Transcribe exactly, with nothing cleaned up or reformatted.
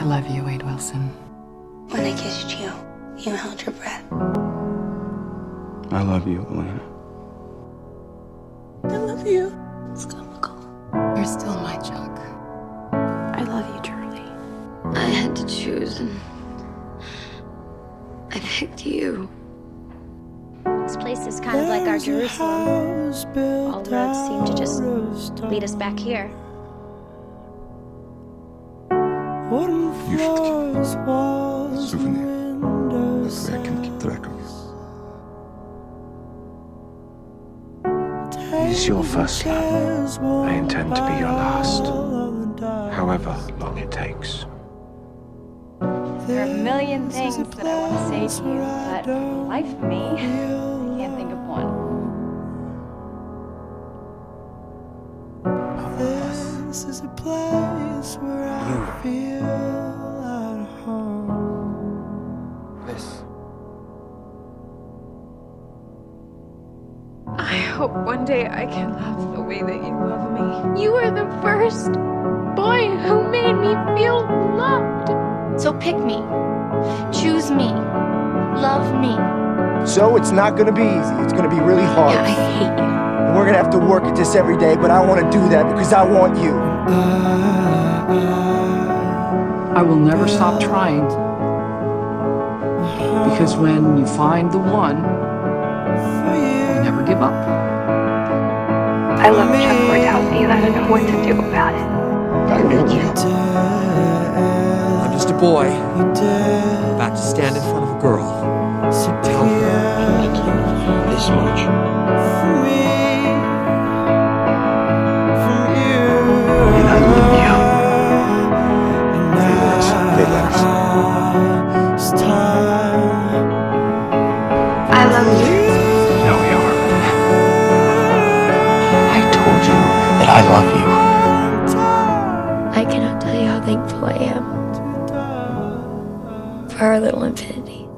I love you, Wade Wilson. When I kissed you, you held your breath. I love you, Elena. I love you. It's comical. You're still my Chuck. I love you, Charlie. I had to choose, and I picked you. This place is kind of like our Jerusalem. All roads seem to just lead us back here. You should keep a souvenir. This way I can keep track of you. He's your first love. I intend to be your last, however long it takes. There are a million things that I want to say to you, but life for me, I can't think of one. This is a place where I feel at home. This. I hope one day I can love the way that you love me. You are the first boy who made me feel loved. So pick me, choose me, love me. So it's not gonna be easy, it's gonna be really hard. Yeah, I hate you. We're gonna have to work at this every day, but I want to do that because I want you. I will never stop trying, because when you find the one, you never give up. I love Chuck Mortality, and I don't know what to do about it. I need you. I'm just a boy, about to stand in front of a girl. Tell her I like you this much. I love you. No, you aren't. I told you that I love you. I cannot tell you how thankful I am for our little infinity.